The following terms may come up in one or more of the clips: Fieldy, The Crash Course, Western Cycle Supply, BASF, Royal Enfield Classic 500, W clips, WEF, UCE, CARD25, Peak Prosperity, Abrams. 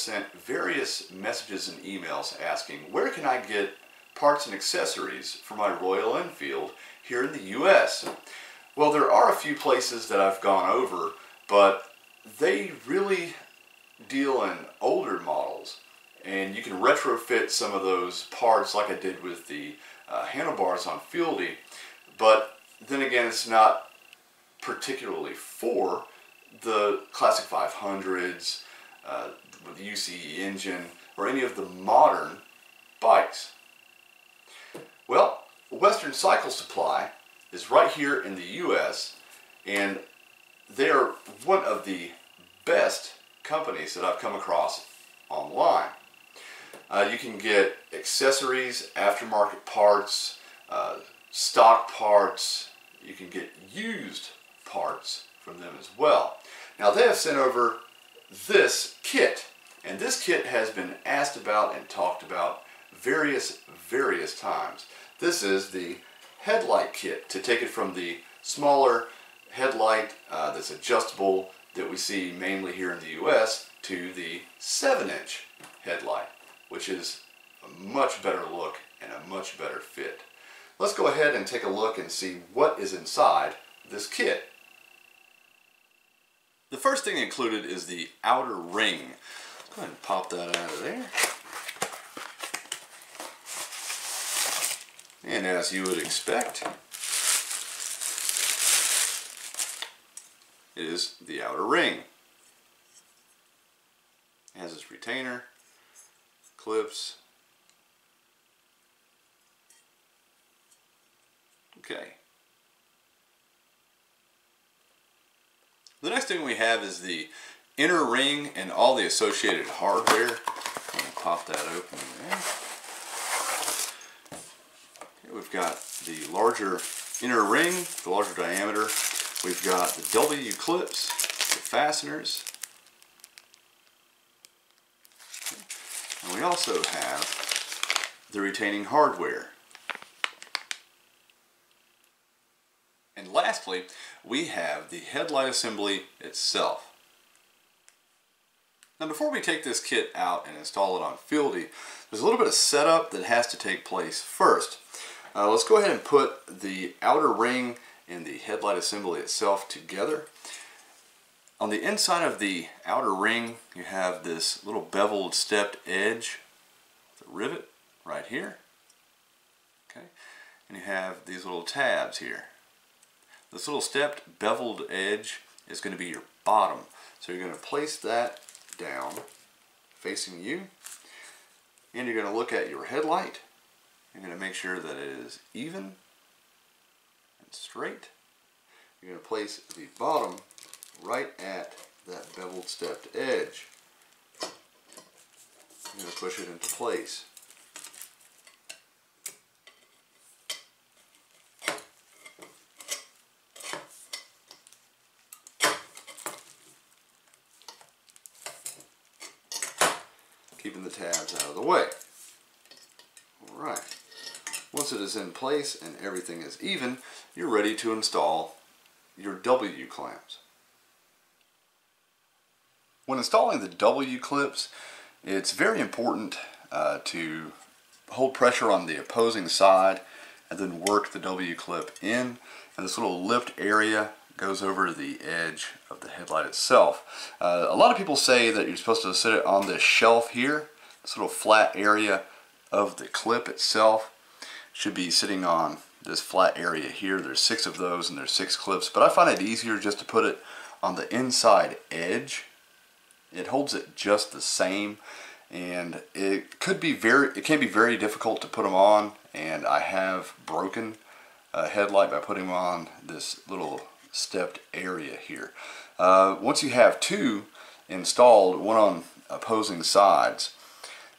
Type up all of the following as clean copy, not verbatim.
sent various messages and emails asking, where can I get parts and accessories for my Royal Enfield here in the US? Well, there are a few places that I've gone over, but they really deal in older models, and you can retrofit some of those parts like I did with the handlebars on Fieldy, but then again, it's not particularly for the Classic 500s, with the UCE engine, or any of the modern bikes. Well, Western Cycle Supply is right here in the US, and they are one of the best companies that I've come across online. You can get accessories, aftermarket parts, stock parts, you can get used parts from them as well. Now, they have sent over this kit, and this kit has been asked about and talked about various times. This is the headlight kit, to take it from the smaller headlight that's adjustable that we see mainly here in the US to the 7-inch headlight, which is a much better look and a much better fit. Let's go ahead and take a look and see what is inside this kit. The first thing included is the outer ring. Let's go ahead and pop that out of there. And as you would expect, it is the outer ring. It has its retainer, clips. Okay. The next thing we have is the inner ring and all the associated hardware. I'm going to pop that open there. Here we've got the larger inner ring, the larger diameter. We've got the W clips, the fasteners. And we also have the retaining hardware. And lastly, we have the headlight assembly itself. Now, before we take this kit out and install it on Fieldy, there's a little bit of setup that has to take place first. Let's go ahead and put the outer ring and the headlight assembly itself together. On the inside of the outer ring, you have this little beveled stepped edge with a rivet right here. Okay, and you have these little tabs here. This little stepped beveled edge is going to be your bottom. So you're going to place that down facing you, and you're going to look at your headlight. You're going to make sure that it is even and straight. You're going to place the bottom right at that beveled stepped edge. You're going to push it into place. Keeping the tabs out of the way. Alright, once it is in place and everything is even, you're ready to install your W clamps. When installing the W clips, it's very important to hold pressure on the opposing side and then work the W clip in, and this little lift area goes over the edge of the headlight itself. A lot of people say that you're supposed to sit it on this shelf here. This little flat area of the clip itself should be sitting on this flat area here. There's 6 of those and there's 6 clips, but I find it easier just to put it on the inside edge. It holds it just the same, and it can be very difficult to put them on, and I have broken a headlight by putting them on this little stepped area here. Once you have 2 installed, one on opposing sides,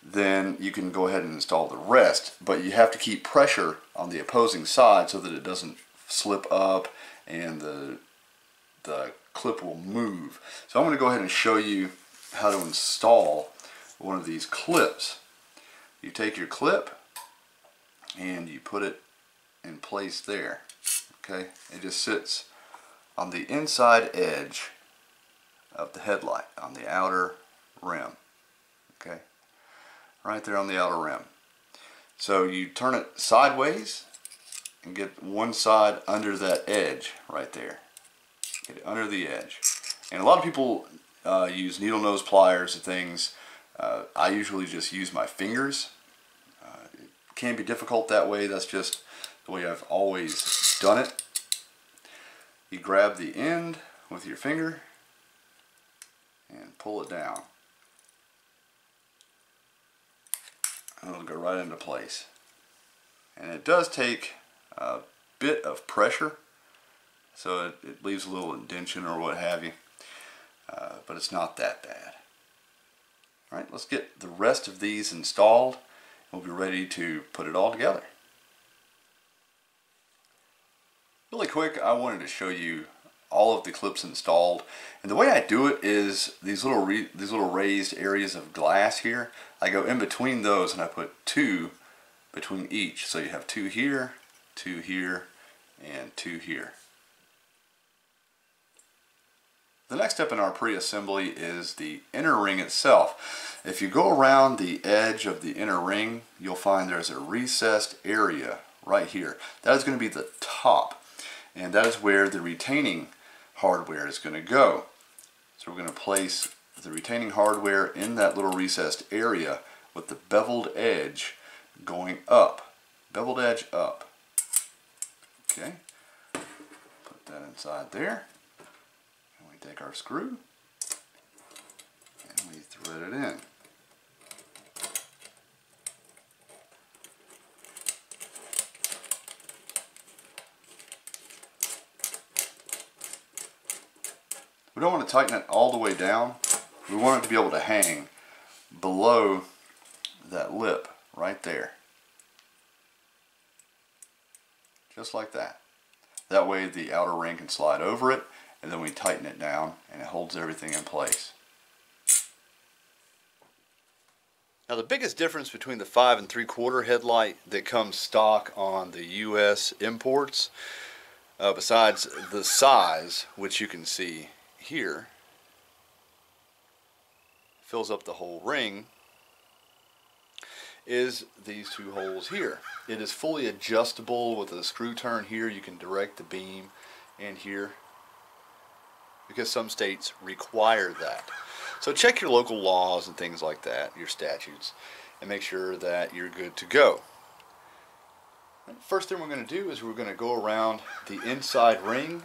then you can go ahead and install the rest, but you have to keep pressure on the opposing side so that it doesn't slip up and the clip will move. So I'm going to go ahead and show you how to install one of these clips. You take your clip and you put it in place there. Okay, it just sits on the inside edge of the headlight, on the outer rim. right there on the outer rim. So you turn it sideways and get one side under that edge right there. Get it under the edge. And a lot of people use needle nose pliers and things. I usually just use my fingers. It can be difficult that way. That's just the way I've always done it. You grab the end with your finger and pull it down. And it'll go right into place. And it does take a bit of pressure, so it leaves a little indention or what have you, but it's not that bad. All right, let's get the rest of these installed. We'll be ready to put it all together. Really quick, I wanted to show you all of the clips installed, and the way I do it is these little raised areas of glass here. I go in between those and I put two between each, so you have two here, two here, and two here. The next step in our pre-assembly is the inner ring itself. If you go around the edge of the inner ring, you'll find there's a recessed area right here. That is going to be the top, and that is where the retaining hardware is going to go. So we're going to place the retaining hardware in that little recessed area with the beveled edge going up. Beveled edge up. Okay, put that inside there, and we take our screw and we thread it in. We don't want to tighten it all the way down. We want it to be able to hang below that lip right there. Just like that. That way the outer ring can slide over it, and then we tighten it down and it holds everything in place. Now the biggest difference between the 5 3/4 headlight that comes stock on the US imports, besides the size, which you can see here, fills up the whole ring, is these two holes here. It is fully adjustable with a screw turn here. You can direct the beam in here because some states require that. So check your local laws and things like that, your statutes, and make sure that you're good to go. First thing we're going to do is we're going to go around the inside ring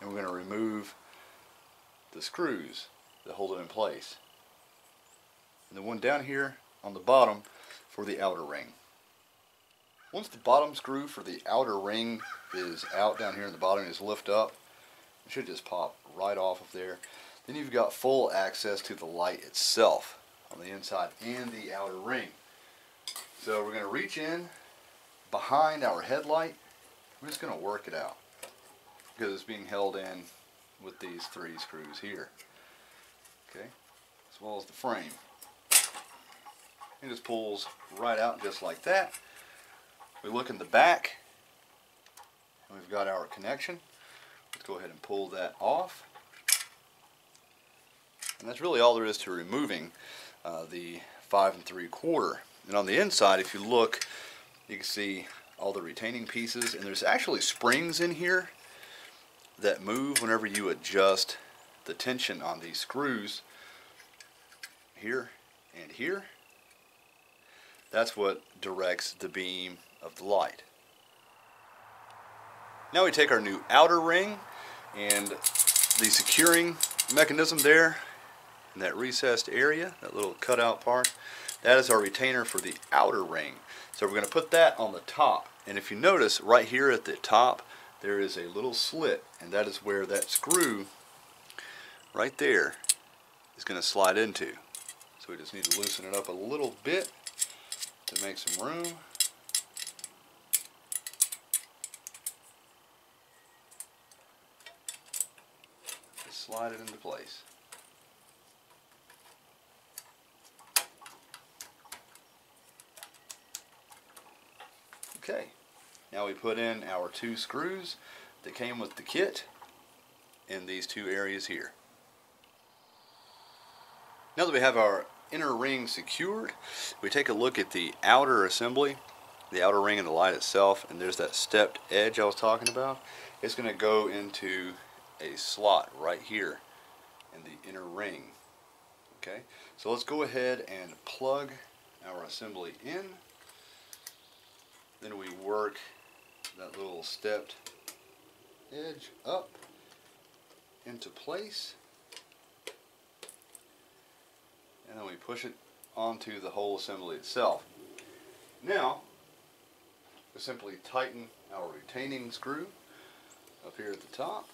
and we're going to remove the screws that hold it in place. And the one down here on the bottom for the outer ring. Once the bottom screw for the outer ring is out down here in the bottom, is lift up, it should just pop right off of there. Then you've got full access to the light itself on the inside and the outer ring. So we're going to reach in behind our headlight. We're just going to work it out because it's being held in with these three screws here, okay, as well as the frame. It just pulls right out just like that. We look in the back and we've got our connection. Let's go ahead and pull that off. And that's really all there is to removing the 5 3/4. And on the inside, if you look, you can see all the retaining pieces, and there's actually springs in here that move whenever you adjust the tension on these screws here and here. That's what directs the beam of the light. Now we take our new outer ring and the securing mechanism there in that recessed area, that little cutout part, that is our retainer for the outer ring. So we're going to put that on the top, and if you notice right here at the top there is a little slit, and that is where that screw right there is going to slide into. So we just need to loosen it up a little bit to make some room. Just slide it into place. Okay, now we put in our two screws that came with the kit in these two areas here. Now that we have our inner ring secured. We take a look at the outer assembly, the outer ring and the light itself, and there's that stepped edge I was talking about. It's going to go into a slot right here in the inner ring. Okay, so let's go ahead and plug our assembly in. Then we work that little stepped edge up into place, and then we push it onto the whole assembly itself. Now we simply tighten our retaining screw up here at the top,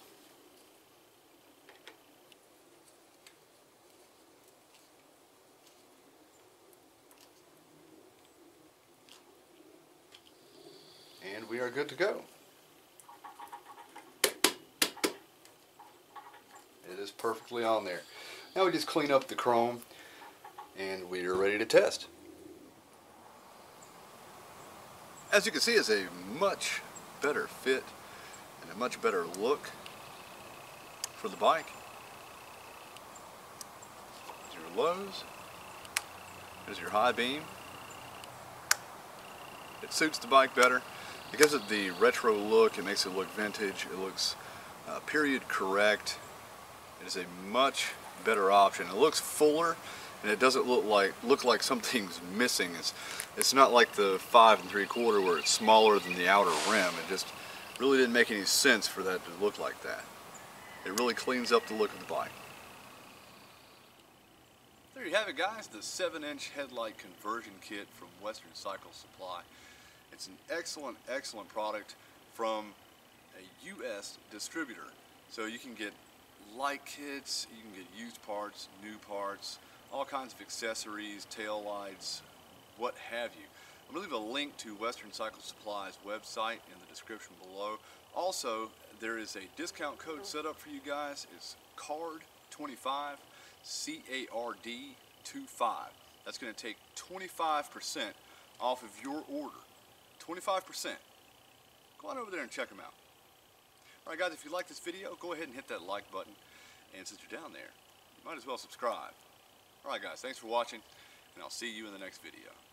and we are good to go. It is perfectly on there. Now we just clean up the chrome and we are ready to test. As you can see, it's a much better fit and a much better look for the bike. There's your lows, there's your high beam. It suits the bike better. It gives it the retro look, it makes it look vintage, it looks period correct. It is a much better option. It looks fuller and it doesn't look like something's missing. It's not like the 5 3/4 where it's smaller than the outer rim. It just really didn't make any sense for that to look like that. It really cleans up the look of the bike. There you have it, guys, the 7-inch headlight conversion kit from Western Cycle Supply. It's an excellent, excellent product from a U.S. distributor. So you can get light kits, you can get used parts, new parts, all kinds of accessories, tail lights, what have you. I'm going to leave a link to Western Cycle Supply's website in the description below. Also, there is a discount code set up for you guys. It's CARD25, C-A-R-D-25. That's going to take 25% off of your order. 25%. Go on over there and check them out. All right, guys, if you like this video, go ahead and hit that like button. And since you're down there, you might as well subscribe. All right, guys, thanks for watching, and I'll see you in the next video.